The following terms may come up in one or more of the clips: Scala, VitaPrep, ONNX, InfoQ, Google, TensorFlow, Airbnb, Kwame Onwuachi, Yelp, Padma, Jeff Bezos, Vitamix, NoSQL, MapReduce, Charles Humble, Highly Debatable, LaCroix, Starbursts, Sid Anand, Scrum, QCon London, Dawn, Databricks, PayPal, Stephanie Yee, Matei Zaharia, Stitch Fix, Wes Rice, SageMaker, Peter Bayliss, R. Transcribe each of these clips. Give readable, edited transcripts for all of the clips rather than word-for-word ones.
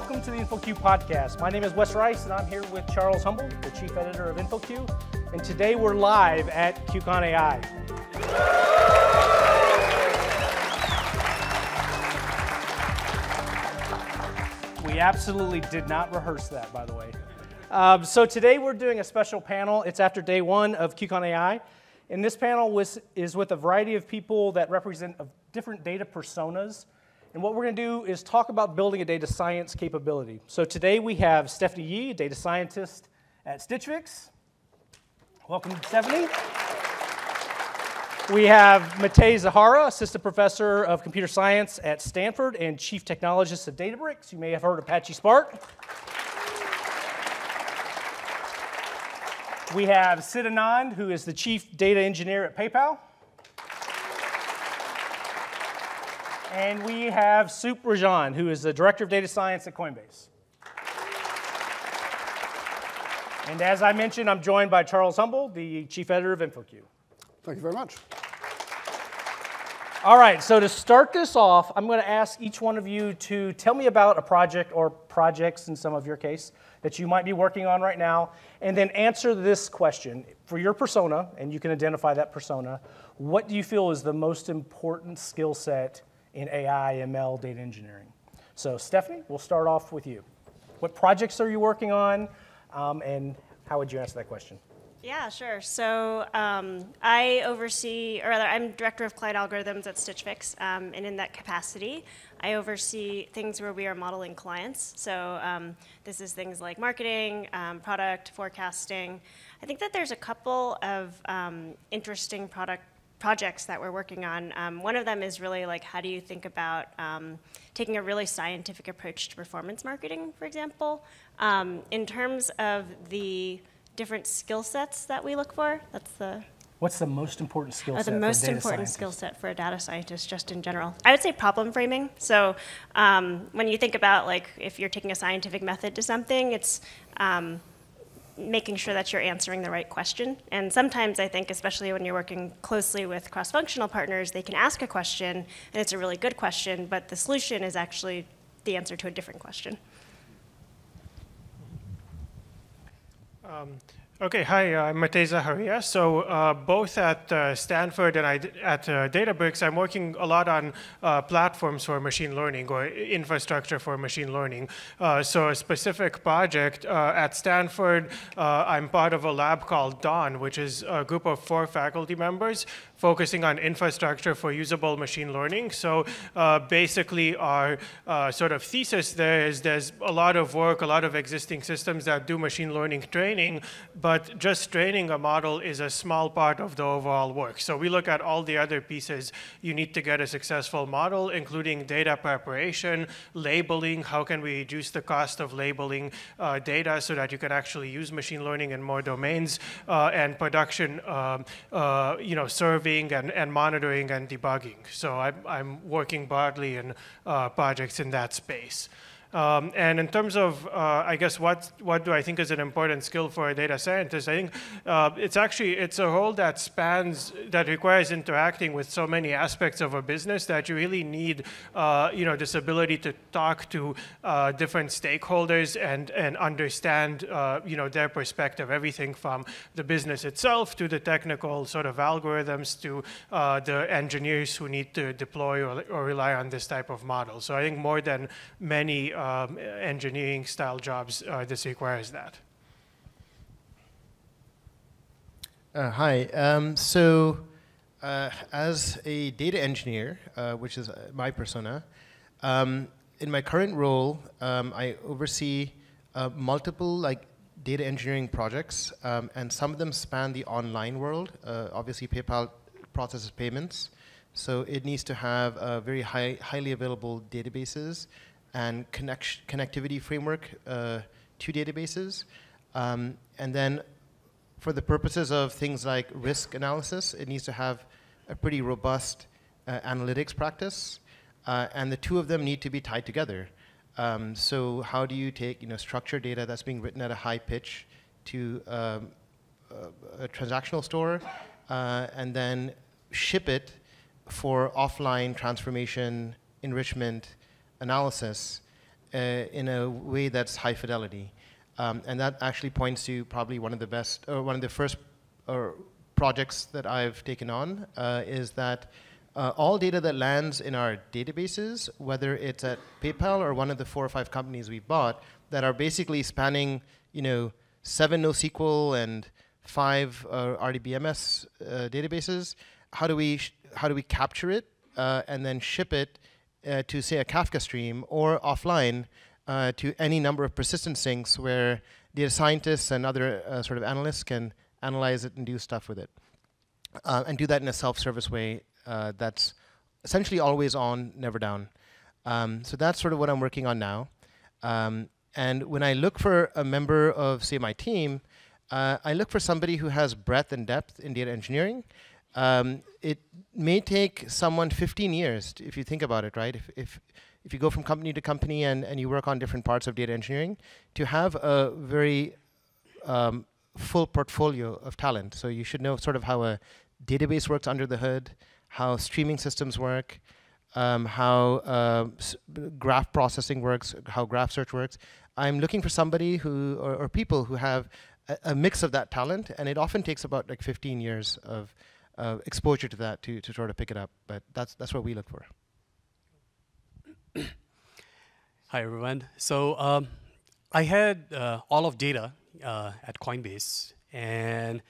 Welcome to the InfoQ podcast. My name is Wes Rice, and I'm here with Charles Humble, the chief editor of InfoQ. And today we're live at QCon AI. We absolutely did not rehearse that, by the way. So today we're doing a special panel. It's after day one of QCon AI. And this panel is with a variety of people that represent different data personas. And what we're going to do is talk about building a data science capability. So today we have Stephanie Yee, data scientist at Stitch Fix. Welcome, Stephanie. We have Matei Zaharia, assistant professor of computer science at Stanford and chief technologist at Databricks. You may have heard of Apache Spark. We have Sid Anand, who is the chief data engineer at PayPal. And we have Soups Ranjan, who is the director of data science at Coinbase. And as I mentioned, I'm joined by Charles Humble, the chief editor of InfoQ. Thank you very much. All right, so to start this off, I'm going to ask each one of you to tell me about a project or projects, in some of your case, that you might be working on right now, and then answer this question. For your persona, and you can identify that persona, what do you feel is the most important skill set in AI, ML, data engineering? So Stephanie, we'll start off with you. What projects are you working on, and how would you answer that question? Yeah, sure. So I'm director of cloud algorithms at Stitch Fix, and in that capacity, I oversee things where we are modeling clients. So this is things like marketing, product, forecasting. I think that there's a couple of interesting projects that we're working on. One of them is really like, how do you think about taking a really scientific approach to performance marketing, for example, in terms of the different skill sets that we look for? That's the... What's the most important skill set for a data scientist? The most important skill set for a data scientist, just in general? I would say problem framing. So when you think about, like, if you're taking a scientific method to something, it's making sure that you're answering the right question. And sometimes I think, especially when you're working closely with cross-functional partners, they can ask a question, and it's a really good question, but the solution is actually the answer to a different question. Okay, hi, I'm Matei Zaharia. So both at Stanford and at Databricks, I'm working a lot on platforms for machine learning or infrastructure for machine learning. So a specific project at Stanford, I'm part of a lab called Dawn, which is a group of 4 faculty members focusing on infrastructure for usable machine learning. So basically our sort of thesis there is there's a lot of work, a lot of existing systems that do machine learning training, but just training a model is a small part of the overall work. So we look at all the other pieces you need to get a successful model, including data preparation, labeling, how can we reduce the cost of labeling data so that you can actually use machine learning in more domains, and production, serving and monitoring and debugging. So I'm working broadly in projects in that space. And in terms of, I guess, what do I think is an important skill for a data scientist? I think it's a role that spans, that requires interacting with so many aspects of a business that you really need, this ability to talk to different stakeholders and understand, their perspective, everything from the business itself to the technical sort of algorithms to the engineers who need to deploy or rely on this type of model. So I think more than many engineering style jobs, this requires that. Hi, as a data engineer, which is my persona, in my current role, I oversee multiple data engineering projects, and some of them span the online world. Obviously PayPal processes payments, so it needs to have very highly available databases and connectivity framework to databases. And then for the purposes of things like risk analysis, it needs to have a pretty robust analytics practice. And the two of them need to be tied together. So how do you take structured data that's being written at a high pitch to a transactional store, and then ship it for offline transformation, enrichment, analysis, in a way that's high fidelity. And that actually points to probably one of the best, or one of the first projects that I've taken on is that all data that lands in our databases, whether it's at PayPal or one of the 4 or 5 companies we've bought, that are basically spanning, you know, 7 NoSQL and 5 RDBMS databases. How do we capture it and then ship it to say a Kafka stream or offline to any number of persistent sinks where data scientists and other sort of analysts can analyze it and do stuff with it, and do that in a self-service way that's essentially always on, never down. So that's sort of what I'm working on now. And when I look for a member of, say, my team, I look for somebody who has breadth and depth in data engineering. It may take someone 15 years, if you think about it, right? If you go from company to company and you work on different parts of data engineering, to have a very full portfolio of talent. So you should know sort of how a database works under the hood, how streaming systems work, how graph processing works, how graph search works. I'm looking for somebody who, or people who have a mix of that talent, and it often takes about like 15 years of exposure to that to sort of pick it up. But that's what we look for. Hi everyone. So I had all of data at Coinbase, and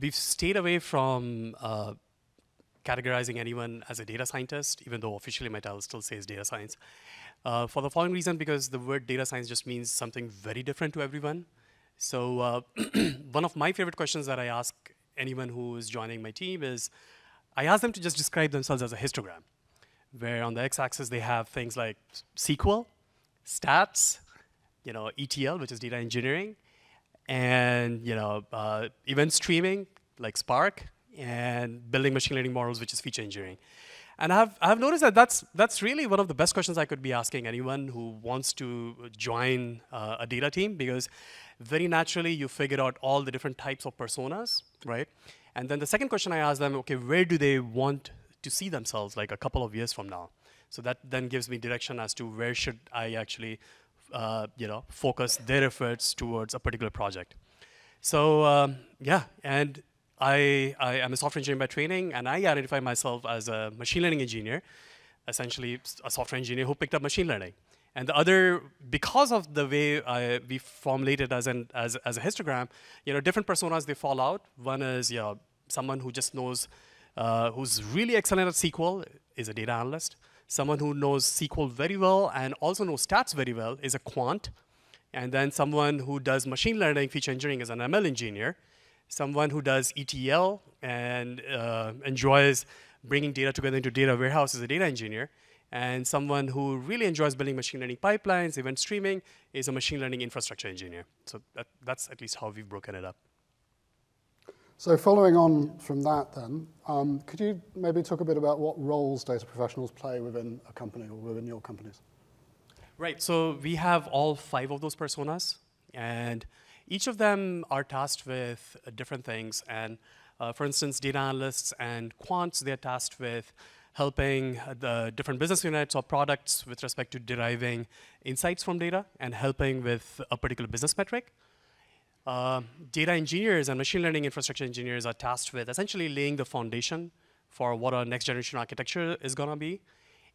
we've stayed away from categorizing anyone as a data scientist, even though officially my title still says data science, for the following reason, because the word data science just means something very different to everyone. So one of my favorite questions that I ask anyone who is joining my team is, I ask them to just describe themselves as a histogram, where on the x-axis they have things like SQL, stats, you know, ETL, which is data engineering, and you know, event streaming, like Spark, and building machine learning models, which is feature engineering. And I've noticed that that's really one of the best questions I could be asking anyone who wants to join a data team, because very naturally you figure out all the different types of personas, right? And then the second question I ask them, okay, where do they want to see themselves like a couple of years from now? So that then gives me direction as to where should I actually you know, focus their efforts towards a particular project. So yeah, and I am a software engineer by training, and I identify myself as a machine learning engineer, essentially a software engineer who picked up machine learning. And the other, because of the way we formulated as a histogram, you know, different personas, they fall out. One is, you know, someone who just knows, who's really excellent at SQL is a data analyst. Someone who knows SQL very well and also knows stats very well is a quant. And then someone who does machine learning, feature engineering is an ML engineer. Someone who does ETL and enjoys bringing data together into data warehouse is a data engineer. And someone who really enjoys building machine learning pipelines, event streaming, is a machine learning infrastructure engineer. So that's at least how we've broken it up. So following on from that then, could you maybe talk a bit about what roles data professionals play within a company or within your companies? Right, so we have all 5 of those personas, and each of them are tasked with different things. And for instance, data analysts and quants, they're tasked with helping the different business units or products with respect to deriving insights from data and helping with a particular business metric. Data engineers and machine learning infrastructure engineers are tasked with essentially laying the foundation for what our next generation architecture is going to be.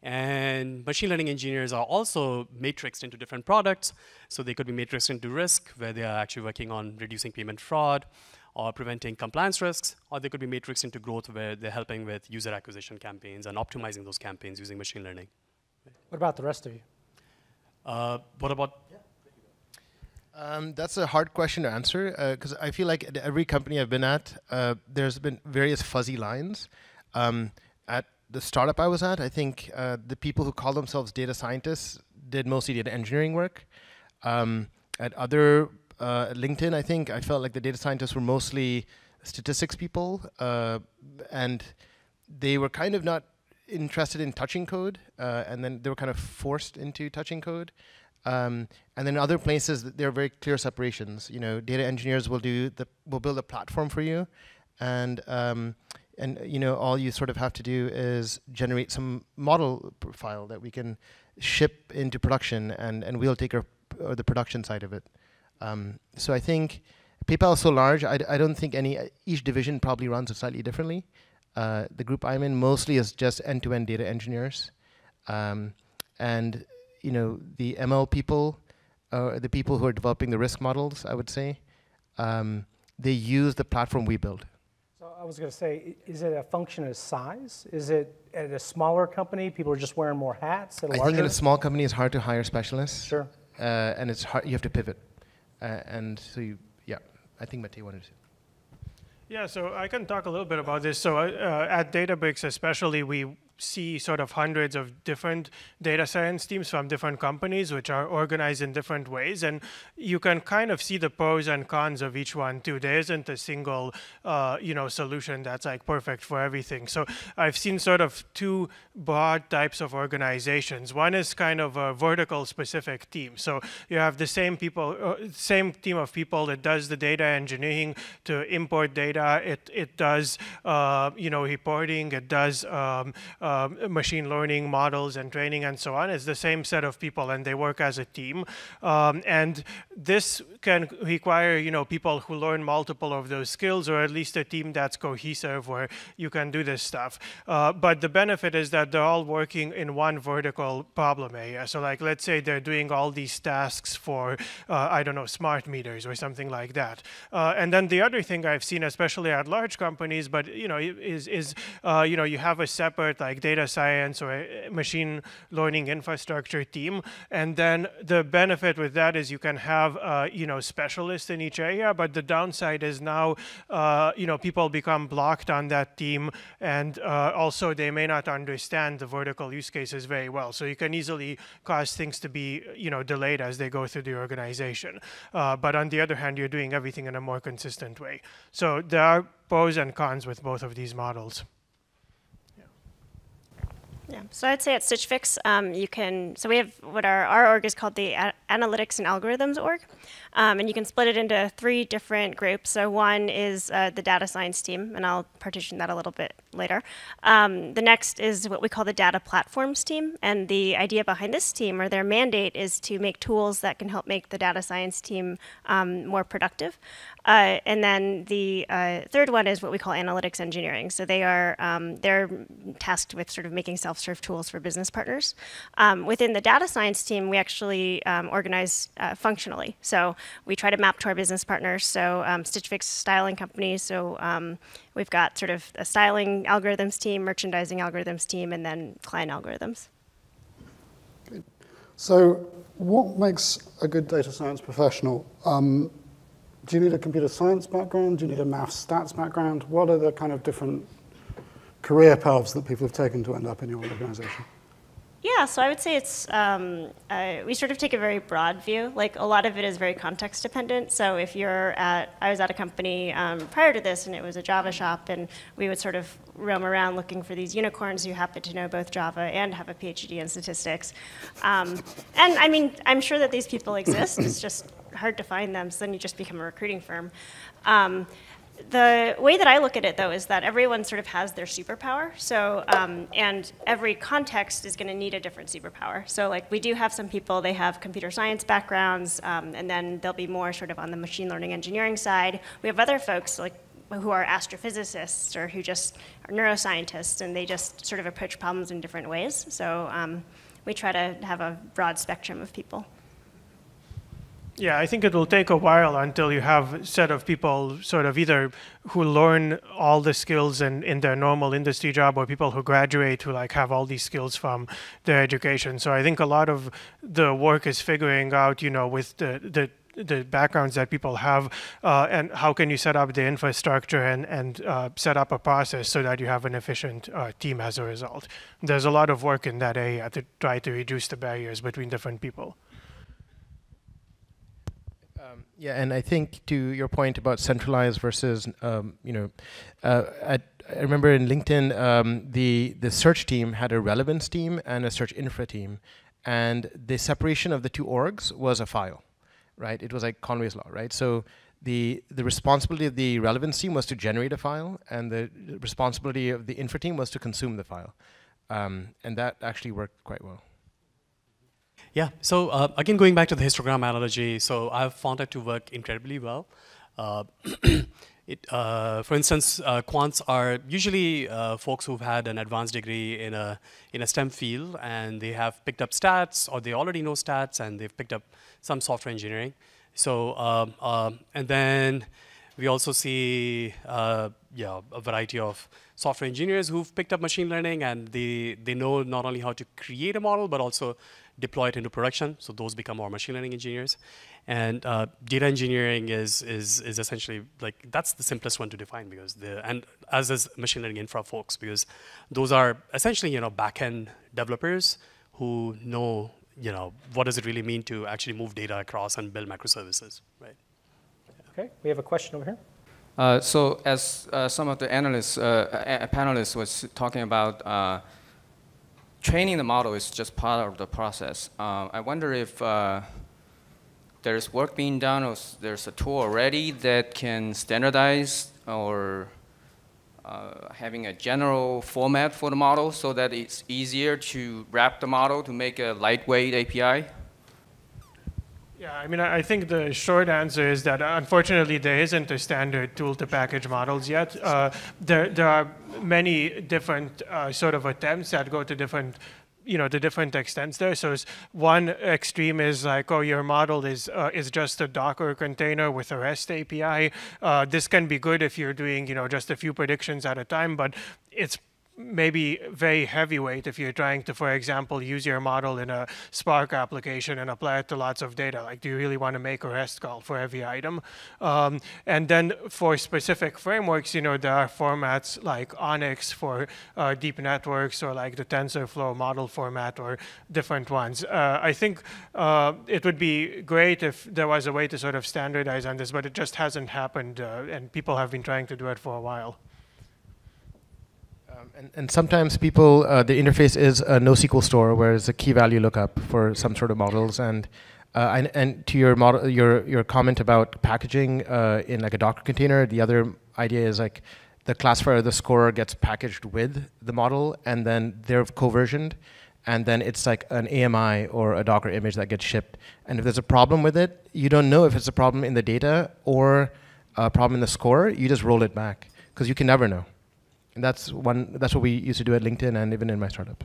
And machine learning engineers are also matrixed into different products. So they could be matrixed into risk, where they are actually working on reducing payment fraud or preventing compliance risks. Or they could be matrixed into growth, where they're helping with user acquisition campaigns and optimizing those campaigns using machine learning. What about the rest of you? What about? Yeah. That's a hard question to answer, because I feel like at every company I've been at, there's been various fuzzy lines. At the startup I was at, I think the people who call themselves data scientists did mostly data engineering work. At other, at LinkedIn, I think I felt like the data scientists were mostly statistics people, and they were kind of not interested in touching code, and then they were kind of forced into touching code. And then other places, there are very clear separations. You know, data engineers will build a platform for you, and And all you sort of have to do is generate some model file that we can ship into production, and we'll take the production side of it. So I think PayPal is so large, I don't think each division probably runs it slightly differently. The group I'm in mostly is just end-to-end data engineers. And the ML people, the people who are developing the risk models, I would say, they use the platform we build. So I was going to say, is it a function of size? Is it at a smaller company, people are just wearing more hats? I think at a small company, it's hard to hire specialists. Sure. And it's hard, you have to pivot. And so, yeah, I think Matei wanted to. Yeah, so I can talk a little bit about this. So at Databricks especially, we see sort of hundreds of different data science teams from different companies, which are organized in different ways. And you can kind of see the pros and cons of each one too. There isn't a single solution that's like perfect for everything. So I've seen sort of two broad types of organizations. One is kind of a vertical specific team. So you have the same team of people that does the data engineering to import data. It does reporting. It does machine learning models and training and so on. It's the same set of people, and they work as a team. And this can require people who learn multiple of those skills, or at least a team that's cohesive where you can do this stuff. But the benefit is that they're all working in one vertical problem area. So like, let's say they're doing all these tasks for, I don't know, smart meters or something like that. And then the other thing I've seen, especially at large companies, but is you have a separate like data science or machine learning infrastructure team, and then the benefit with that is you can have specialists in each area. But the downside is now people become blocked on that team, and also they may not understand the vertical use cases very well. So you can easily cause things to be delayed as they go through the organization. But on the other hand, you're doing everything in a more consistent way. So there are pros and cons with both of these models. Yeah. So I'd say at Stitch Fix, so we have what our org is called the Analytics and Algorithms org. And you can split it into three different groups. So one is the data science team, and I'll partition that a little bit later. The next is what we call the data platforms team. And the idea behind this team, or their mandate, is to make tools that can help make the data science team more productive. And then the third one is what we call analytics engineering. So they are they're tasked with sort of making self-serve tools for business partners. Within the data science team, we actually organize functionally. So we try to map to our business partners. So Stitch Fix styling companies. So we've got sort of a styling algorithms team, merchandising algorithms team, and then client algorithms. So what makes a good data science professional? Do you need a computer science background? Do you need a math stats background? What are the kind of different career paths that people have taken to end up in your organization? Yeah, so I would say it's, we sort of take a very broad view. Like, a lot of it is very context dependent. So if you're at, I was at a company prior to this, and it was a Java shop, and we would sort of roam around looking for these unicorns who happen to know both Java and have a PhD in statistics. And I mean, I'm sure that these people exist. It's just hard to find them, so then you just become a recruiting firm. The way that I look at it, though, is that everyone sort of has their superpower. So, and every context is going to need a different superpower. So, like, we do have some people, they have computer science backgrounds, and then they'll be more sort of on the machine learning engineering side. We have other folks, like, who are astrophysicists or who just are neuroscientists, and they just sort of approach problems in different ways. So we try to have a broad spectrum of people. Yeah, I think it will take a while until you have a set of people sort of either who learn all the skills in their normal industry job, or people who graduate who like have all these skills from their education. So I think a lot of the work is figuring out, with the backgrounds that people have, and how can you set up the infrastructure and set up a process so that you have an efficient team as a result. There's a lot of work in that area to try to reduce the barriers between different people. Yeah, and I think to your point about centralized versus, I remember in LinkedIn, the search team had a relevance team and a search infra team, and the separation of the two orgs was a file, right? It was like Conway's Law, right? So The responsibility of the relevance team was to generate a file, and the responsibility of the infra team was to consume the file. And that actually worked quite well. Yeah, so again, going back to the histogram analogy, so I've found that to work incredibly well. For instance, quants are usually folks who've had an advanced degree in a STEM field, and they have picked up stats, or they already know stats, and they've picked up some software engineering. So, and then we also see a variety of software engineers who've picked up machine learning, and they know not only how to create a model, but also deploy it into production. So those become our machine learning engineers. And data engineering is essentially, like, that's the simplest one to define, because as is machine learning infra folks, because those are essentially backend developers who know what does it really mean to actually move data across and build microservices, right? Okay, we have a question over here. So as some of the analysts, panelists was talking about, training the model is just part of the process. I wonder if there's work being done, or there's a tool already that can standardize or having a general format for the model so that it's easier to wrap the model to make a lightweight API? Yeah, I mean, I think the short answer is that unfortunately there isn't a standard tool to package models yet. There are many different sort of attempts that go to different the different extents there. So one extreme is like, oh, your model is just a Docker container with a REST API. This can be good if you're doing just a few predictions at a time, but it's maybe very heavyweight if you're trying to, for example, use your model in a Spark application and apply it to lots of data. Like, do you really want to make a REST call for every item? And then for specific frameworks, there are formats like ONNX for deep networks, or like the TensorFlow model format, or different ones. I think it would be great if there was a way to sort of standardize on this, but it just hasn't happened, and people have been trying to do it for a while. And sometimes people, the interface is a NoSQL store, where it's a key value lookup for some sort of models. And to your model, your comment about packaging in like a Docker container, the other idea is like the classifier or the scorer gets packaged with the model, and then they're co-versioned, and then it's like an AMI or a Docker image that gets shipped. And if there's a problem with it, you don't know if it's a problem in the data or a problem in the scorer. You just roll it back, because you can never know. And that's what we used to do at LinkedIn and even in my startup.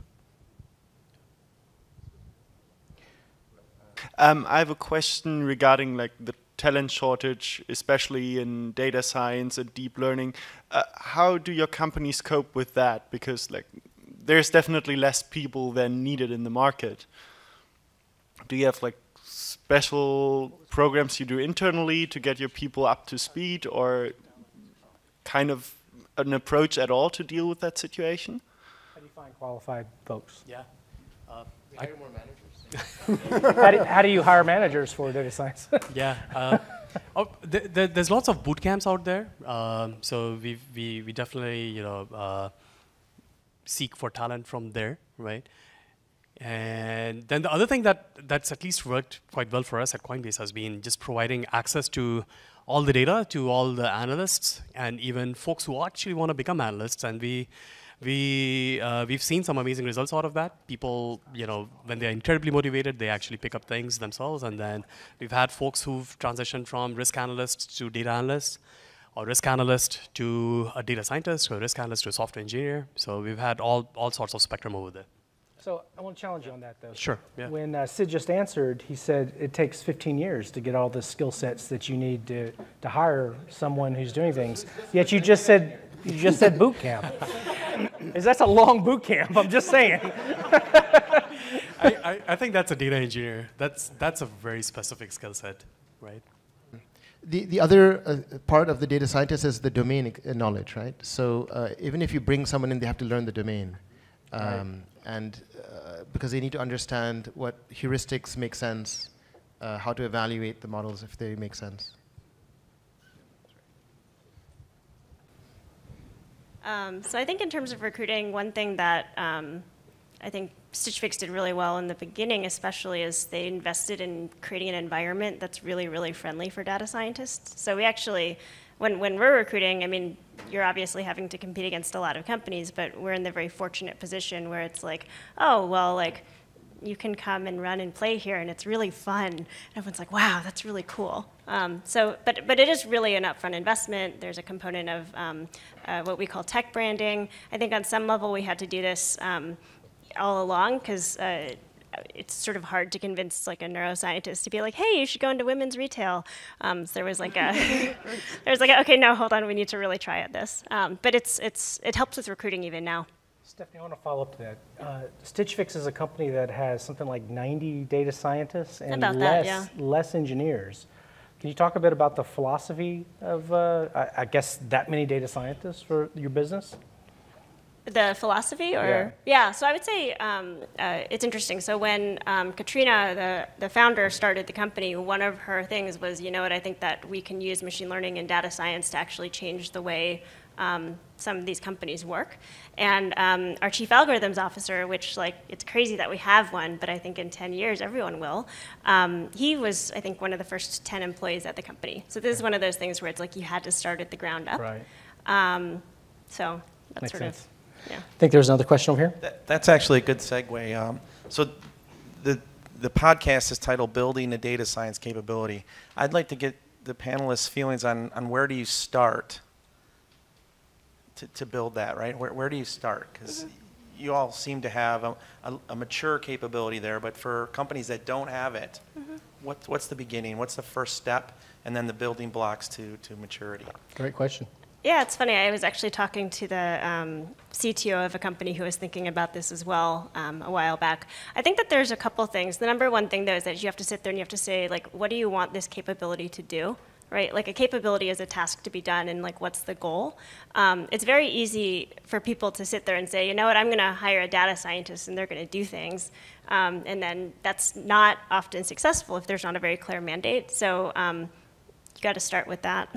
I have a question regarding like the talent shortage, especially in data science and deep learning. How do your companies cope with that? Because like there's definitely less people than needed in the market. Do you have like special programs you do internally to get your people up to speed, or kind of an approach at all to deal with that situation? How do you find qualified folks? Yeah. We hire more managers. How do you hire managers for data science? Yeah. There's lots of boot camps out there. So we definitely seek for talent from there, right? And then the other thing that's at least worked quite well for us at Coinbase has been just providing access to all the data to all the analysts, and even folks who actually want to become analysts. And we've seen some amazing results out of that. People, when they're incredibly motivated, they actually pick up things themselves. And then we've had folks who've transitioned from risk analysts to data analysts, or risk analyst to a data scientist, or risk analyst to a software engineer. So we've had all sorts of spectrum over there. So I want to challenge you on that, though. Sure. Yeah. When Sid just answered, he said it takes 15 years to get all the skill sets that you need to hire someone who's doing things. Yet you just said boot camp. That's a long boot camp. I'm just saying. I think that's a data engineer. That's a very specific skill set, right? The other part of the data scientist is the domain knowledge, right? So even if you bring someone in, they have to learn the domain. Right. And because they need to understand what heuristics make sense, how to evaluate the models if they make sense. So I think in terms of recruiting, one thing that I think Stitch Fix did really well in the beginning, especially as they invested in creating an environment that's really, really friendly for data scientists. So we actually, when we're recruiting, I mean, you're obviously having to compete against a lot of companies, but we're in the very fortunate position where it's like, oh, well, like, you can come and run and play here, and it's really fun. And everyone's like, wow, that's really cool. But it is really an upfront investment. There's a component of what we call tech branding. I think on some level we had to do this all along, because it's sort of hard to convince like a neuroscientist to be like, hey, you should go into women's retail. So there was like a, okay, no, hold on, we need to really try at this. But it helps with recruiting even now. Stephanie, I want to follow up to that. Stitch Fix is a company that has something like 90 data scientists and less engineers. Can you talk a bit about the philosophy of, I guess, that many data scientists for your business? The philosophy, or yeah. So I would say it's interesting. So when Katrina, the founder, started the company, one of her things was, you know what, I think that we can use machine learning and data science to actually change the way some of these companies work. And our chief algorithms officer, which like it's crazy that we have one, but I think in 10 years everyone will, he was, I think, one of the first 10 employees at the company. So this is one of those things where it's like you had to start at the ground up. Right. So that's Makes sort sense. Of, yeah. I think there's another question over here. That's actually a good segue. So the podcast is titled Building a Data Science Capability. I'd like to get the panelists' feelings on where do you start to build that, right? Where do you start? Because you all seem to have a mature capability there, but for companies that don't have it, what's the beginning? What's the first step? And then the building blocks to maturity. Great question. Yeah, it's funny. I was actually talking to the CTO of a company who was thinking about this as well a while back. I think that there's a couple things. The number one thing, though, is that you have to sit there and you have to say, like, what do you want this capability to do? Right? Like a capability is a task to be done, and like what's the goal? It's very easy for people to sit there and say, you know what, I'm going to hire a data scientist and they're going to do things. And then that's not often successful if there's not a very clear mandate. So you got to start with that.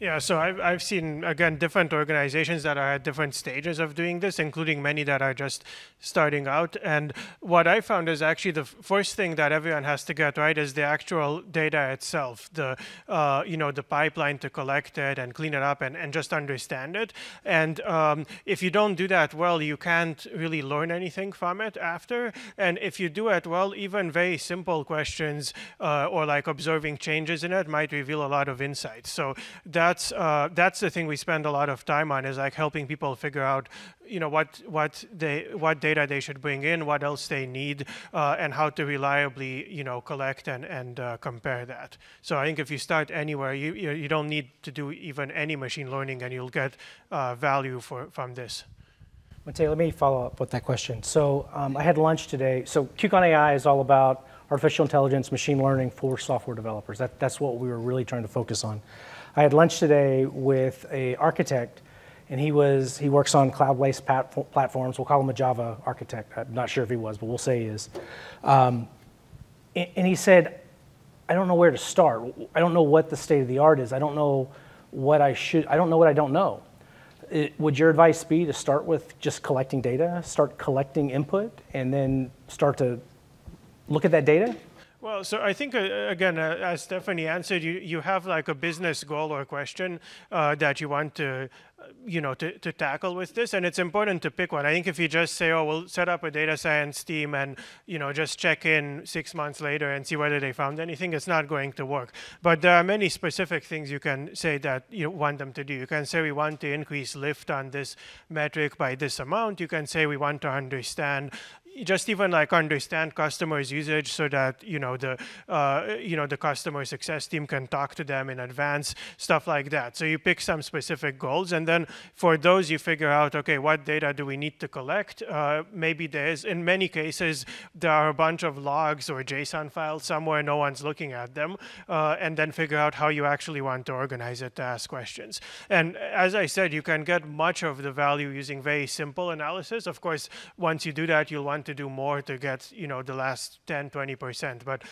Yeah, so I've seen, again, different organizations that are at different stages of doing this, including many that are just starting out. And what I found is actually the first thing that everyone has to get right is the actual data itself, the you know, the pipeline to collect it and clean it up and just understand it. And if you don't do that well, you can't really learn anything from it after. And if you do it well, even very simple questions or like observing changes in it might reveal a lot of insights. So that's the thing we spend a lot of time on, is like helping people figure out, you know, what data they should bring in, what else they need, and how to reliably, you know, collect and compare that. So I think if you start anywhere, you don't need to do even any machine learning, and you'll get value from this. Matei, let me follow up with that question. So I had lunch today. So QCon AI is all about artificial intelligence, machine learning for software developers. That's what we were really trying to focus on. I had lunch today with an architect, and he works on cloud-based platforms. We'll call him a Java architect. I'm not sure if he was, but we'll say he is. And he said, I don't know where to start. I don't know what the state of the art is. I don't know what I should, I don't know what I don't know. Would your advice be to start with just collecting data, start collecting input, and then start to look at that data? Well, so I think, again, as Stephanie answered, you have like a business goal or question that you want to, you know, to tackle with this. And it's important to pick one. I think if you just say, oh, we'll set up a data science team and, you know, just check in 6 months later and see whether they found anything, it's not going to work. But there are many specific things you can say that you want them to do. You can say we want to increase lift on this metric by this amount. You can say we want to understand just even like understand customers' usage so that, you know, the customer success team can talk to them in advance, stuff like that. So you pick some specific goals, and then for those you figure out, okay, what data do we need to collect? Maybe there is, in many cases, there are a bunch of logs or JSON files somewhere, no one's looking at them, and then figure out how you actually want to organize it to ask questions. And as I said, you can get much of the value using very simple analysis. Of course, once you do that, you'll want to do more to get, you know, the last 10, 20%. But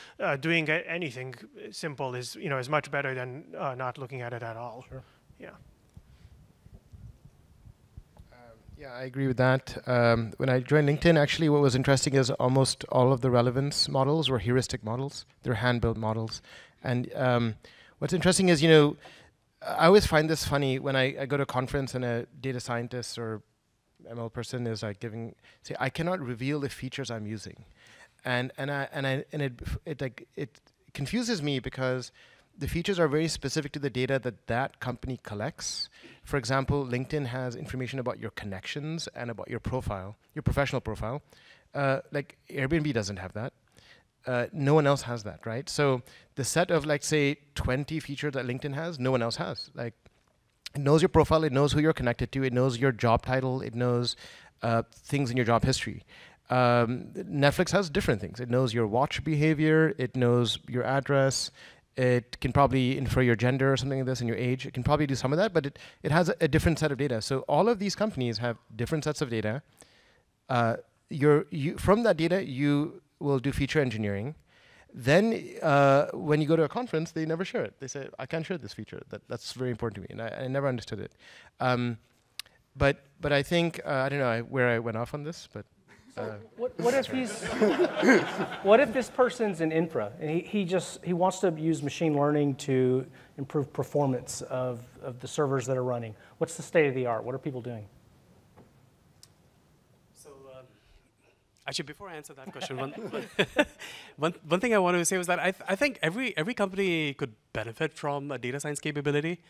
doing anything simple is, you know, is much better than not looking at it at all. Sure. Yeah. Yeah, I agree with that. When I joined LinkedIn, actually, what was interesting is almost all of the relevance models were heuristic models. They're hand-built models. And what's interesting is, you know, I always find this funny when I go to a conference and a data scientist or ML person is like say, I cannot reveal the features I'm using. And it confuses me because the features are very specific to the data that that company collects. For example, LinkedIn has information about your connections and about your profile, your professional profile. Like Airbnb doesn't have that. No one else has that, right? So the set of, like, say, 20 features that LinkedIn has, no one else has. Like, it knows your profile, it knows who you're connected to, it knows your job title, it knows things in your job history. Netflix has different things. It knows your watch behavior, it knows your address, it can probably infer your gender or something like this and your age. It can probably do some of that, but it has a different set of data. So all of these companies have different sets of data. From that data, you will do feature engineering. Then when you go to a conference, they never share it. They say, I can't share this feature. That's very important to me, and I never understood it. But I think, I don't know where I went off on this, but. What if this person's in infra and he wants to use machine learning to improve performance of the servers that are running? What's the state of the art? What are people doing? So actually, before I answer that question, one thing I wanted to say was that I think every company could benefit from a data science capability.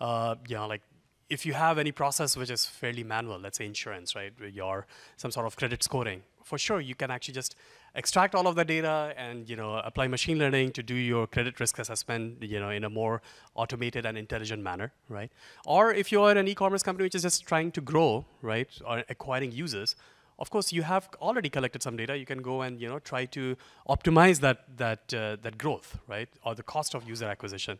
Yeah, like, if you have any process which is fairly manual, let's say insurance, right, where you're some sort of credit scoring, for sure you can actually just extract all of the data and, you know, apply machine learning to do your credit risk assessment, you know, in a more automated and intelligent manner, right? Or if you're an e-commerce company which is just trying to grow, right, or acquiring users, of course you have already collected some data. You can go and, you know, try to optimize that growth, right, or the cost of user acquisition.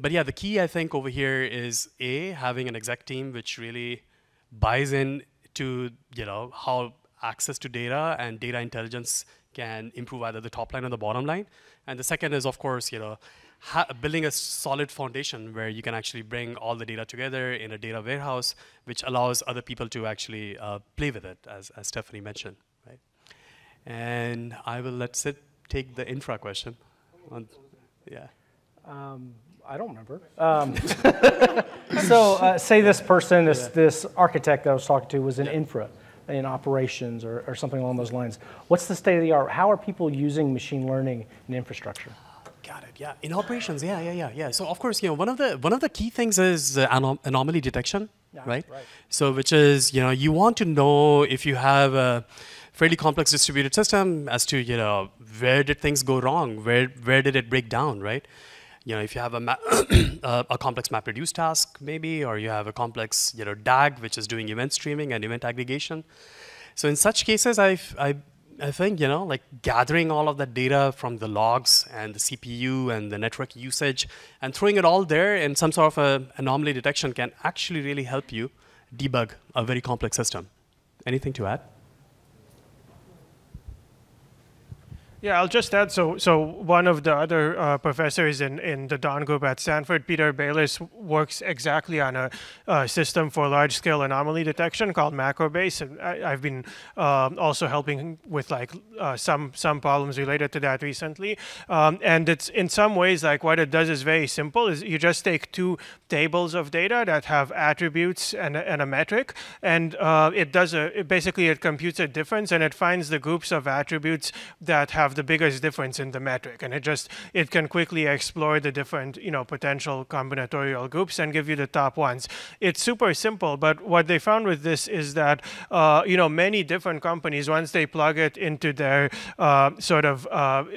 But yeah, the key, I think, over here is, A, having an exec team which really buys in to, you know, how access to data and data intelligence can improve either the top line or the bottom line. And the second is, of course, you know, building a solid foundation where you can actually bring all the data together in a data warehouse, which allows other people to actually play with it, as Stephanie mentioned, right? And I will let Sid take the infra question. Yeah. I don't remember. So say this person, this architect that I was talking to was in infra, in operations or something along those lines. What's the state of the art? How are people using machine learning in infrastructure? Got it, yeah. In operations, yeah. So of course, you know, one of the key things is anomaly detection, right? So which is, you know, you want to know if you have a fairly complex distributed system as to, you know, where did things go wrong? Where did it break down, right? You know, if you have a complex MapReduce task, maybe, or you have a complex, you know, DAG, which is doing event streaming and event aggregation. So in such cases, I think, you know, like, gathering all of that data from the logs and the CPU and the network usage and throwing it all there in some sort of anomaly detection can actually really help you debug a very complex system. Anything to add? Yeah, I'll just add, so one of the other professors in the Dawn group at Stanford, Peter Bayliss, works exactly on a system for large-scale anomaly detection called MacroBase. And I've been also helping with, like, some problems related to that recently. And it's, in some ways, like, what it does is very simple. Is you just take two tables of data that have attributes and a metric, and it basically computes a difference, and it finds the groups of attributes that have the biggest difference in the metric, and it can quickly explore the different, you know, potential combinatorial groups and give you the top ones. It's super simple, but what they found with this is that you know, many different companies, once they plug it into their sort of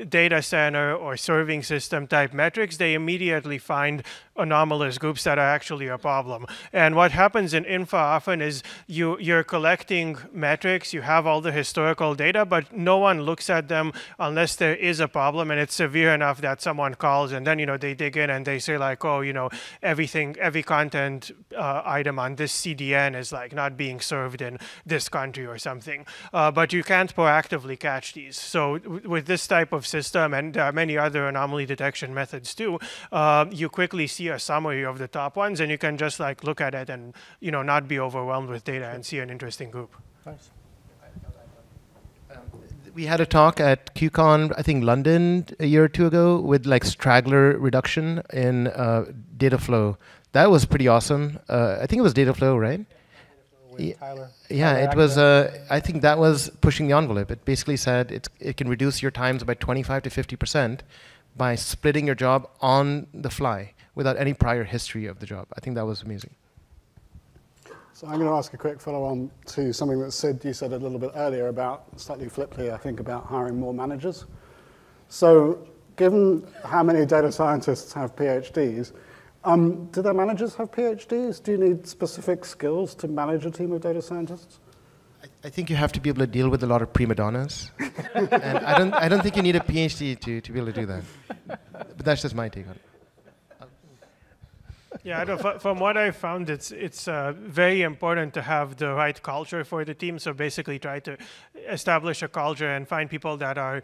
data center or serving system type metrics, they immediately find anomalous groups that are actually a problem. And what happens in infra often is you're collecting metrics, you have all the historical data, but no one looks at them unless there is a problem and it's severe enough that someone calls and then, you know, they dig in and they say like, oh, you know, every content item on this CDN is like not being served in this country or something. But you can't proactively catch these. So with this type of system, and there are many other anomaly detection methods too, you quickly see a summary of the top ones and you can just like look at it and, you know, not be overwhelmed with data and see an interesting group. Nice. We had a talk at QCon, I think London, a year or two ago with like straggler reduction in Dataflow. That was pretty awesome. I think it was Dataflow, right? Yeah, Tyler. Yeah, Tyler it was. I think that was pushing the envelope. It basically said it can reduce your times by 25 to 50% by splitting your job on the fly without any prior history of the job. I think that was amazing. So I'm going to ask a quick follow-on to something that Sid, you said a little bit earlier about, slightly flippantly, I think, about hiring more managers. So given how many data scientists have PhDs, do their managers have PhDs? Do you need specific skills to manage a team of data scientists? I think you have to be able to deal with a lot of prima donnas. And I don't think you need a PhD to be able to do that. But that's just my take on it. Yeah, I don't, from what I found, it's very important to have the right culture for the team. So basically try to establish a culture and find people that are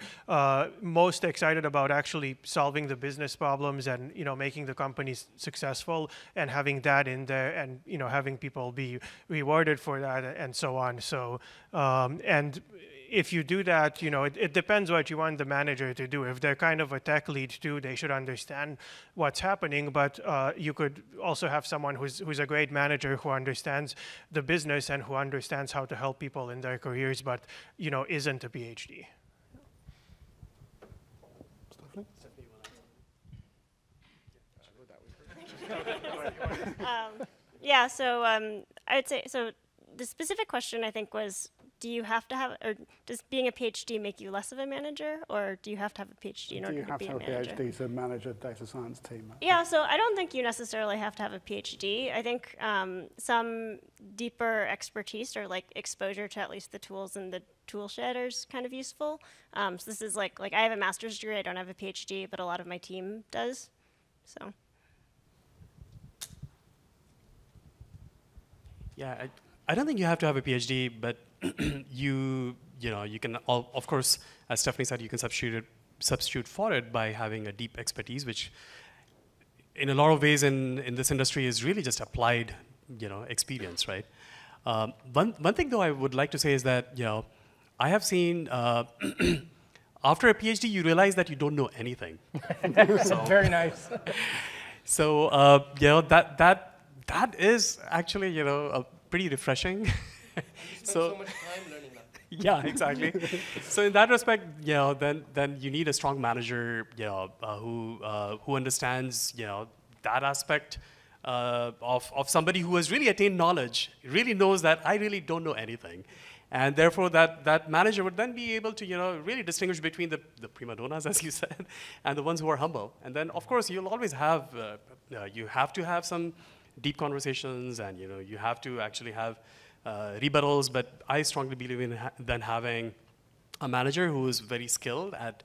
most excited about actually solving the business problems and, you know, making the company successful and having that in there and, you know, having people be rewarded for that and so on. So, and if you do that, you know, it depends what you want the manager to do. If they're kind of a tech lead too, they should understand what's happening, but you could also have someone who's a great manager who understands the business and who understands how to help people in their careers, but, you know, isn't a PhD. Yeah, so I would say, so the specific question I think was, do you have to have, or does being a PhD make you less of a manager, or do you have to have a PhD in order to be a manager? Do you have to have a PhD to manage a data science team? Yeah, so I don't think you necessarily have to have a PhD. I think some deeper expertise or like exposure to at least the tools in the tool shed is kind of useful. So this is like I have a master's degree, I don't have a PhD, but a lot of my team does, so. Yeah, I don't think you have to have a PhD, but you know, you can, of course, as Stephanie said, you can substitute for it by having a deep expertise, which in a lot of ways in this industry is really just applied, you know, experience, right? One thing though I would like to say is that, you know, I have seen after a PhD, you realize that you don't know anything. So, very nice. So, you know, that is actually, you know, pretty refreshing. You spend so much time learning that. Yeah, exactly. So in that respect, you know, then you need a strong manager, you know, who understands, you know, that aspect of somebody who has really attained knowledge, really knows that I really don't know anything, and therefore that manager would then be able to, you know, really distinguish between the prima donnas, as you said, and the ones who are humble. And then of course you'll always have you have to have some deep conversations, and you know you have to actually have rebuttals, but I strongly believe in then having a manager who is very skilled at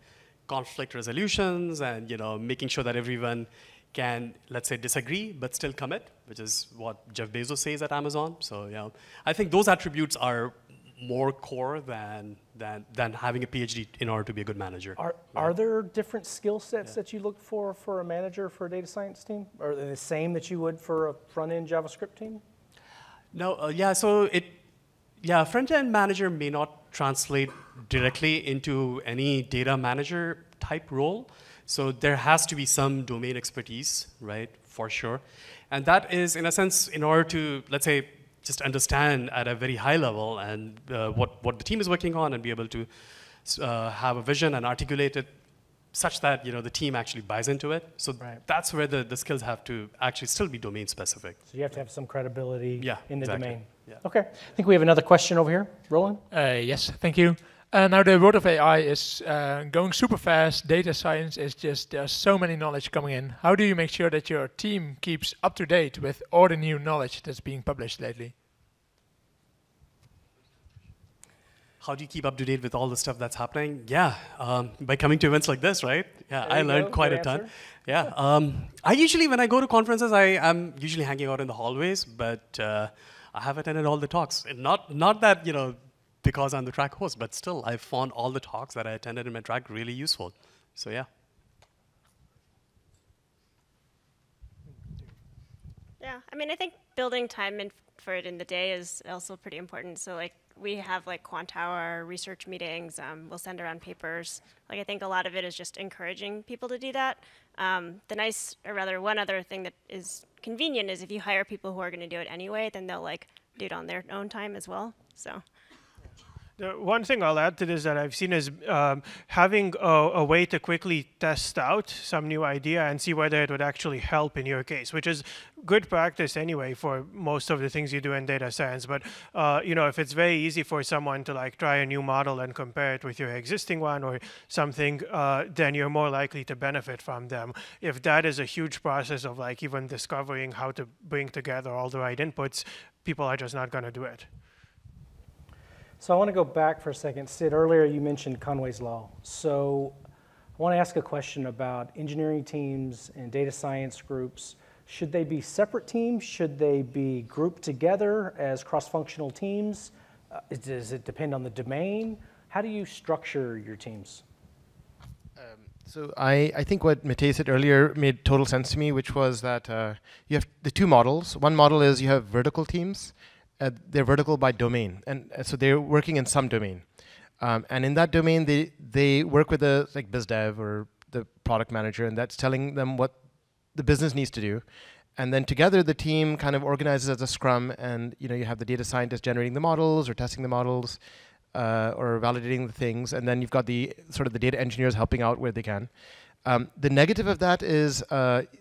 conflict resolutions and, you know, making sure that everyone can, let's say, disagree but still commit, which is what Jeff Bezos says at Amazon. So, yeah, I think those attributes are more core than having a PhD in order to be a good manager. Are there different skill sets that you look for a manager for a data science team, or the same that you would for a front-end JavaScript team? No, yeah, so front-end manager may not translate directly into any data manager type role. So there has to be some domain expertise, right, for sure. And that is, in a sense, in order to, let's say, just understand at a very high level and what the team is working on and be able to have a vision and articulate it such that, you know, the team actually buys into it. So that's where the skills have to actually still be domain specific. So you have to have some credibility in the domain. Yeah. Okay, I think we have another question over here. Roland? Yes, thank you. Now the world of AI is going super fast. Data science is just, there's so many knowledge coming in. How do you make sure that your team keeps up to date with all the new knowledge that's being published lately? how do you keep up to date with all the stuff that's happening? Yeah, by coming to events like this, right? Yeah, I learned quite a ton. Yeah, I usually, when I go to conferences, I'm usually hanging out in the hallways, but I have attended all the talks. And not that, you know, because I'm the track host, but still, I found all the talks that I attended in my track really useful. So yeah. Yeah, I mean, I think building time in for it in the day is also pretty important. So like, we have like quant hour research meetings. We'll send around papers. Like, I think a lot of it is just encouraging people to do that. One other thing that is convenient is if you hire people who are going to do it anyway, then they'll like do it on their own time as well. So. The one thing I'll add to this that I've seen is having a way to quickly test out some new idea and see whether it would actually help in your case, which is good practice anyway for most of the things you do in data science. But you know, if it's very easy for someone to like try a new model and compare it with your existing one or something, then you're more likely to benefit from them. If that is a huge process of like even discovering how to bring together all the right inputs, people are just not going to do it. So I want to go back for a second. Sid, earlier you mentioned Conway's Law. So I want to ask a question about engineering teams and data science groups. Should they be separate teams? Should they be grouped together as cross-functional teams? Does it depend on the domain? How do you structure your teams? So I think what Matei said earlier made total sense to me, which was that you have the two models. One model is you have vertical teams. They're vertical by domain, and so they're working in some domain. And in that domain, they work with the like biz dev or the product manager, and that's telling them what the business needs to do. And then together, the team kind of organizes as a scrum, and you know, you have the data scientist generating the models or testing the models or validating the things, and then you've got the sort of the data engineers helping out where they can. The negative of that is it's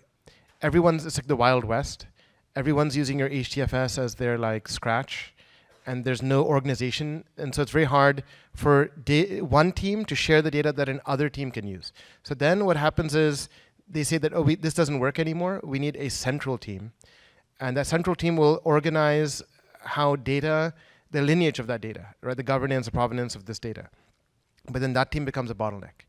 like the Wild West. Everyone's using your HDFS as their like scratch, and there's no organization, and so it's very hard for one team to share the data that another team can use. So then what happens is they say that, oh, this doesn't work anymore, we need a central team. And that central team will organize how data, the lineage of that data, right? The governance, the provenance of this data. But then that team becomes a bottleneck.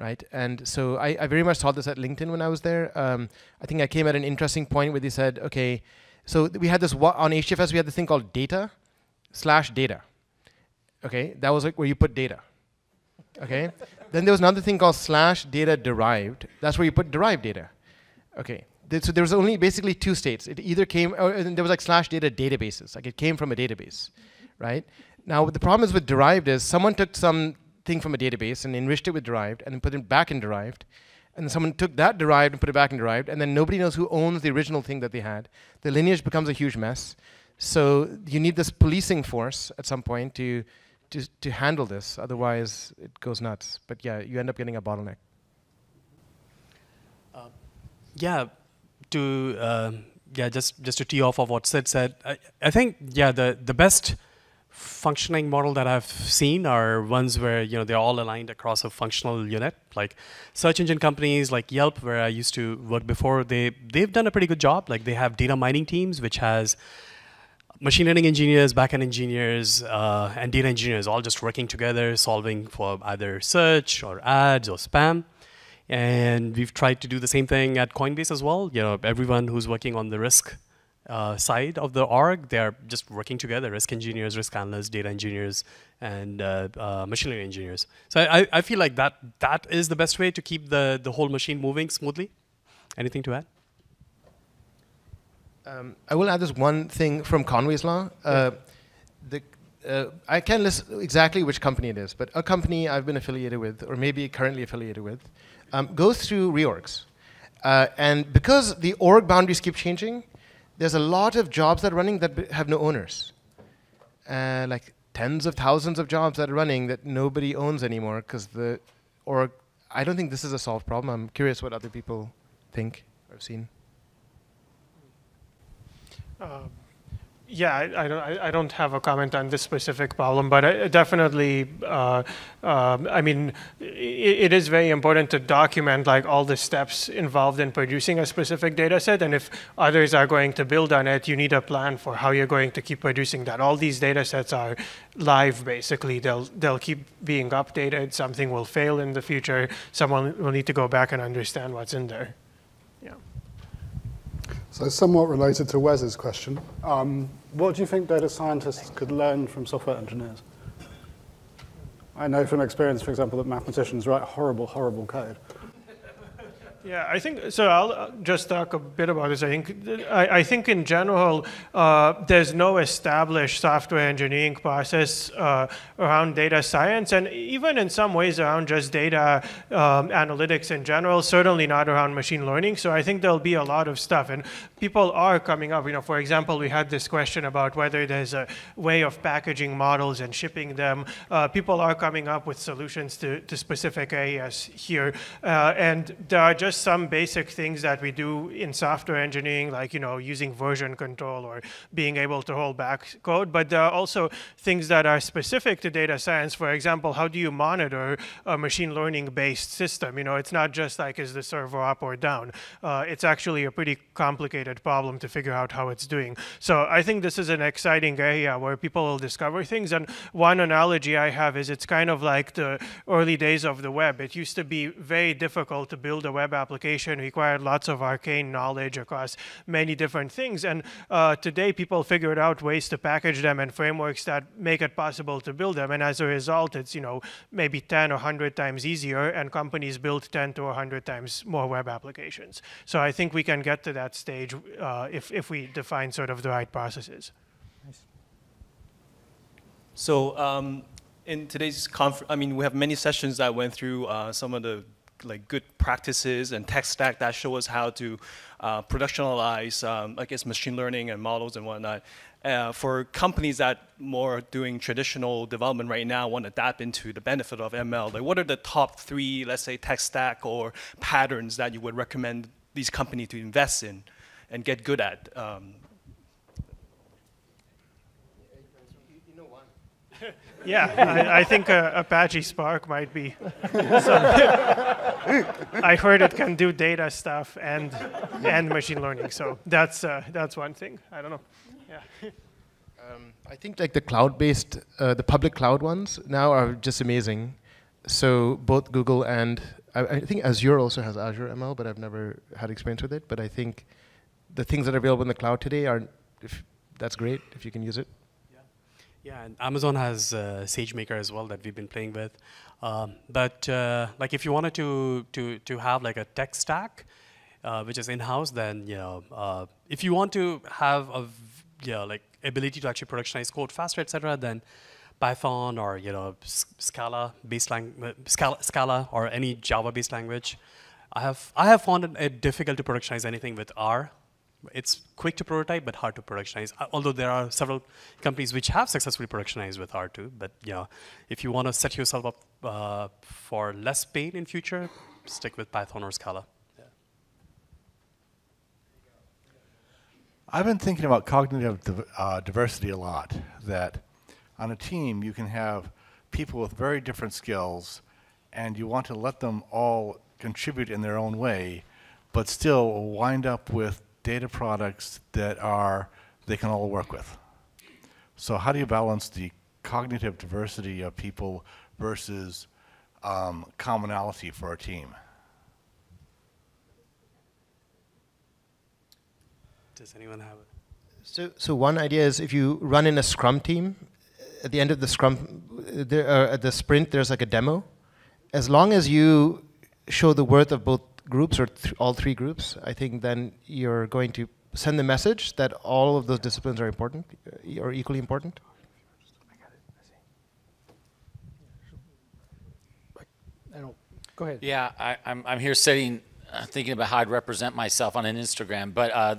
Right, and so I very much saw this at LinkedIn when I was there. I think I came at an interesting point where they said, okay, so we had this, on HDFS, we had this thing called data/data. Okay, that was like where you put data, okay? Then there was another thing called /data derived. That's where you put derived data, okay? So there was only basically two states. It either came, and there was like /data databases, like it came from a database, right? Now, the problem is with derived is someone took some thing from a database and enriched it with derived and then put it back in derived, and then someone took that derived and put it back in derived, and then nobody knows who owns the original thing that they had. The lineage becomes a huge mess. So you need this policing force at some point to handle this, otherwise it goes nuts. But yeah, you end up getting a bottleneck. Just to tee off of what Sid said, I think, yeah, the best functioning model that I've seen are ones where, you know, they're all aligned across a functional unit, like search engine companies like Yelp, where I used to work before. They've done a pretty good job. Like, they have data mining teams, which has machine learning engineers, backend engineers, and data engineers all just working together, solving for either search or ads or spam. And we've tried to do the same thing at Coinbase as well. You know, everyone who's working on the risk side of the org, they're just working together, risk engineers, risk analysts, data engineers, and machine learning engineers. So I feel like that is the best way to keep the whole machine moving smoothly. Anything to add? I will add this one thing from Conway's Law. I can't list exactly which company it is, but a company I've been affiliated with, or maybe currently affiliated with, goes through reorgs. And because the org boundaries keep changing, there's a lot of jobs that are running that have no owners. Like tens of thousands of jobs that are running that nobody owns anymore because the org. I don't think this is a solved problem. I'm curious what other people think or have seen. Yeah, I don't have a comment on this specific problem, but I definitely, I mean, it is very important to document like all the steps involved in producing a specific data set, and if others are going to build on it, you need a plan for how you're going to keep producing that. All these data sets are live, basically. They'll keep being updated. Something will fail in the future. Someone will need to go back and understand what's in there. Yeah. So somewhat related to Wes's question, what do you think data scientists could learn from software engineers? I know from experience, for example, that mathematicians write horrible, horrible code. Yeah, I think, so I'll just talk a bit about this. I think in general, there's no established software engineering process around data science, and even in some ways around just data analytics in general, certainly not around machine learning. So I think there'll be a lot of stuff, and people are coming up. You know, for example, we had this question about whether there's a way of packaging models and shipping them. People are coming up with solutions to specific areas here, and there are just some basic things that we do in software engineering, like, you know, using version control or being able to hold back code. But there are also things that are specific to data science. For example, how do you monitor a machine learning-based system? You know, it's not just like, is the server up or down? It's actually a pretty complicated problem to figure out how it's doing. So I think this is an exciting area where people will discover things. And one analogy I have is it's kind of like the early days of the web. It used to be very difficult to build a web application, required lots of arcane knowledge across many different things. And today, people figured out ways to package them and frameworks that make it possible to build them. And as a result, it's, you know, maybe 10 or 100 times easier, and companies build 10 to 100 times more web applications. So I think we can get to that stage if we define sort of the right processes. Nice. So in today's conference, I mean, we have many sessions that went through some of the like good practices and tech stack that show us how to productionalize, I guess, machine learning and models and whatnot. For companies that more doing traditional development right now want to tap into the benefit of ML, like what are the top three, let's say, tech stack or patterns that you would recommend these companies to invest in and get good at? Yeah, I think Apache Spark might be. I heard it can do data stuff and machine learning, so that's one thing. I don't know. Yeah. I think like the cloud-based, the public cloud ones now are just amazing. So both Google and I think Azure also has Azure ML, but I've never had experience with it. But I think the things that are available in the cloud today are, that's great if you can use it. Yeah, and Amazon has SageMaker as well that we've been playing with. Like if you wanted to have like a tech stack, which is in-house, then you know if you want to have a like ability to actually productionize code faster, etc., then Python or you know Scala or any Java-based language. I have found it difficult to productionize anything with R. It's quick to prototype, but hard to productionize. Although there are several companies which have successfully productionized with R2. But yeah, if you want to set yourself up for less pain in future, stick with Python or Scala. Yeah. I've been thinking about cognitive diversity a lot, that on a team you can have people with very different skills, and you want to let them all contribute in their own way, but still wind up with data products that they can all work with. So how do you balance the cognitive diversity of people versus commonality for a team? Does anyone have it? So one idea is if you run in a Scrum team, at the end of the Scrum, at the sprint, there's like a demo. As long as you show the worth of both groups or all three groups, I think then you're going to send the message that all of those disciplines are important or equally important. Go ahead. Yeah, I'm here sitting thinking about how I'd represent myself on an Instagram, but a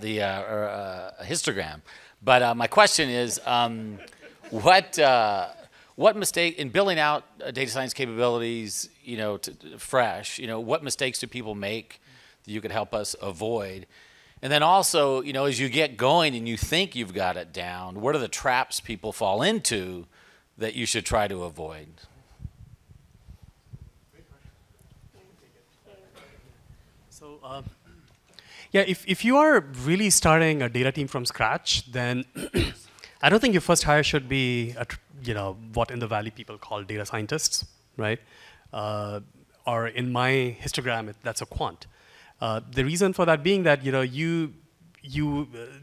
histogram. But my question is, what mistake in building out data science capabilities, you know, fresh, you know, what mistakes do people make that you could help us avoid? And then also, you know, as you get going and you think you've got it down, what are the traps people fall into that you should try to avoid? So, yeah, if you are really starting a data team from scratch, then I don't think your first hire should be, you know, what in the Valley people call data scientists, right? Or in my histogram, that's a quant. The reason for that being that, you know,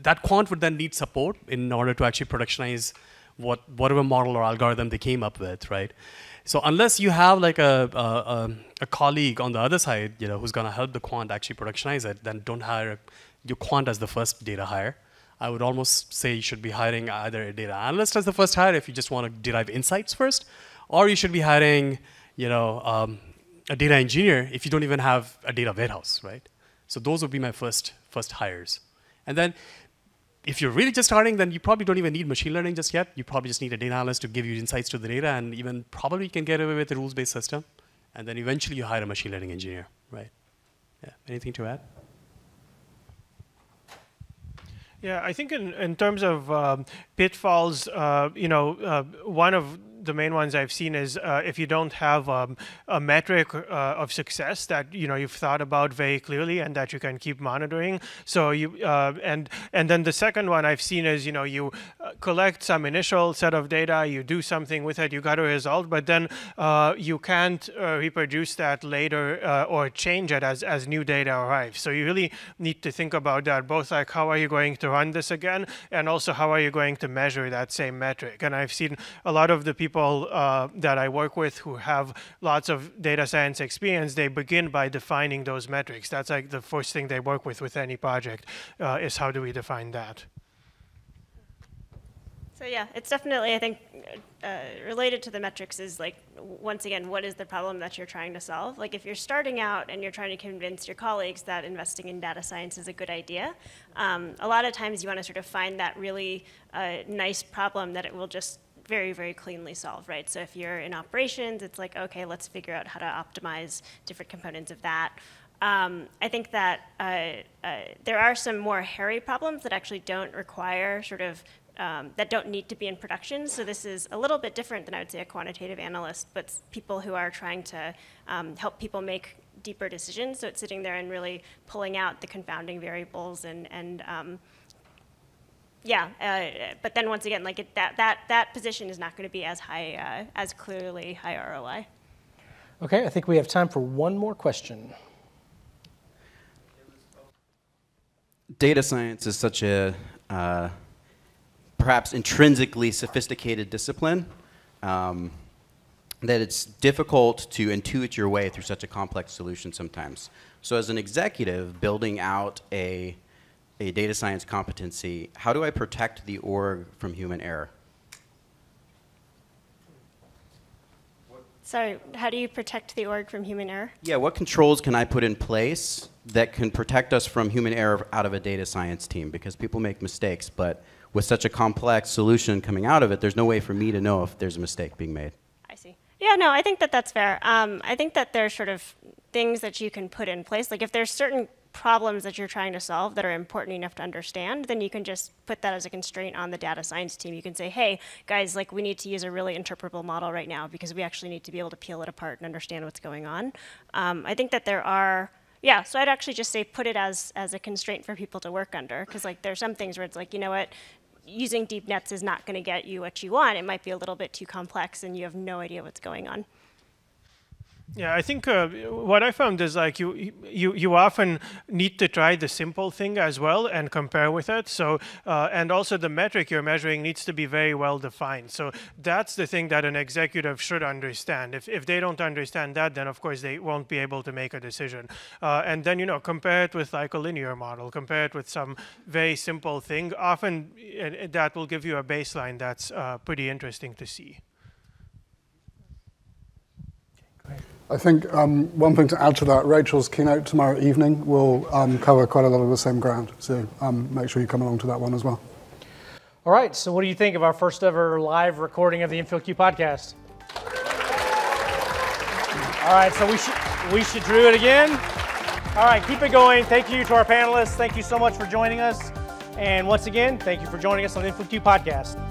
that quant would then need support in order to actually productionize whatever model or algorithm they came up with, right? So unless you have like a colleague on the other side, you know, who's going to help the quant actually productionize it, then don't hire your quant as the first data hire. I would almost say you should be hiring either a data analyst as the first hire if you just want to derive insights first, or you should be hiring, you know, a data engineer if you don't even have a data warehouse, right? So those would be my first hires. And then if you're really just starting, then you probably don't even need machine learning just yet. You probably just need a data analyst to give you insights to the data, and even probably can get away with a rules-based system. And then eventually you hire a machine learning engineer, right? Yeah, anything to add? Yeah, I think in terms of pitfalls, you know, one of the main ones I've seen is if you don't have a metric of success that you know you've thought about very clearly and that you can keep monitoring. So you and then the second one I've seen is, you know, you collect some initial set of data, you do something with it, you got a result, but then you can't reproduce that later or change it as new data arrives. So you really need to think about that, both like how are you going to run this again, and also how are you going to measure that same metric. And I've seen a lot of the people that I work with who have lots of data science experience, they begin by defining those metrics. That's like the first thing they work with any project, is how do we define that? So yeah, it's definitely, I think, related to the metrics is like, once again, what is the problem that you're trying to solve? Like if you're starting out and you're trying to convince your colleagues that investing in data science is a good idea, a lot of times you want to sort of find that really nice problem that it will just very, very cleanly solved, right? So if you're in operations, it's like, okay, let's figure out how to optimize different components of that. I think that there are some more hairy problems that actually don't require sort of, that don't need to be in production. So this is a little bit different than I would say a quantitative analyst, but people who are trying to help people make deeper decisions. So it's sitting there and really pulling out the confounding variables and yeah, but then once again, like that position is not going to be as high, as clearly high ROI. Okay, I think we have time for one more question. Data science is such a perhaps intrinsically sophisticated discipline that it's difficult to intuit your way through such a complex solution sometimes. So as an executive, building out a data science competency, how do I protect the org from human error? Sorry, how do you protect the org from human error? Yeah, what controls can I put in place that can protect us from human error out of a data science team? Because people make mistakes, but with such a complex solution coming out of it, there's no way for me to know if there's a mistake being made. I see. Yeah, no, I think that that's fair. I think that there's sort of things that you can put in place. Like if there's certain problems that you're trying to solve that are important enough to understand, then you can just put that as a constraint on the data science team. You can say, hey, guys, like we need to use a really interpretable model right now because we actually need to be able to peel it apart and understand what's going on. I think that there are, yeah, so I'd actually just say put it as a constraint for people to work under, because like there's some things where it's like, you know what, using deep nets is not going to get you what you want. It might be a little bit too complex and you have no idea what's going on. Yeah, I think what I found is like you often need to try the simple thing as well and compare with it. So and also the metric you're measuring needs to be very well defined. So that's the thing that an executive should understand. If they don't understand that, then of course they won't be able to make a decision. And then, you know, compare it with like a linear model, compare it with some very simple thing. Often that will give you a baseline that's pretty interesting to see. I think one thing to add to that, Rachel's keynote tomorrow evening will cover quite a lot of the same ground. So make sure you come along to that one as well. All right, so what do you think of our first ever live recording of the InfoQ podcast? All right, so we should do it again. All right, keep it going. Thank you to our panelists. Thank you so much for joining us. And once again, thank you for joining us on the InfoQ podcast.